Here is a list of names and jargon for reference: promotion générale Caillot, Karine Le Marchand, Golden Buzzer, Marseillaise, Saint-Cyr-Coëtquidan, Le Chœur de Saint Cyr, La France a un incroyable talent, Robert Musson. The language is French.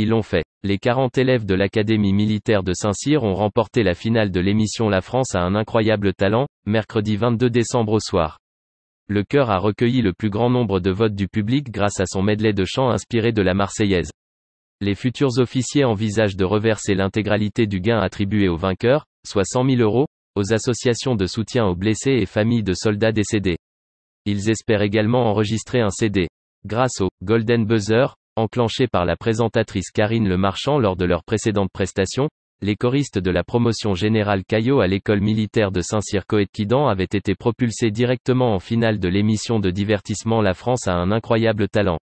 Ils l'ont fait. Les 40 élèves de l'Académie militaire de Saint-Cyr ont remporté la finale de l'émission La France a un incroyable talent, mercredi 22 décembre au soir. Le chœur a recueilli le plus grand nombre de votes du public grâce à son medley de chants inspiré de la Marseillaise. Les futurs officiers envisagent de reverser l'intégralité du gain attribué aux vainqueurs, soit 100 000 €, aux associations de soutien aux blessés et familles de soldats décédés. Ils espèrent également enregistrer un CD. Grâce au « Golden Buzzer », enclenché par la présentatrice Karine Le Marchand lors de leur précédente prestation, les choristes de la promotion générale Caillot à l'école militaire de Saint-Cyr-Coëtquidan avaient été propulsés directement en finale de l'émission de divertissement La France a un incroyable talent.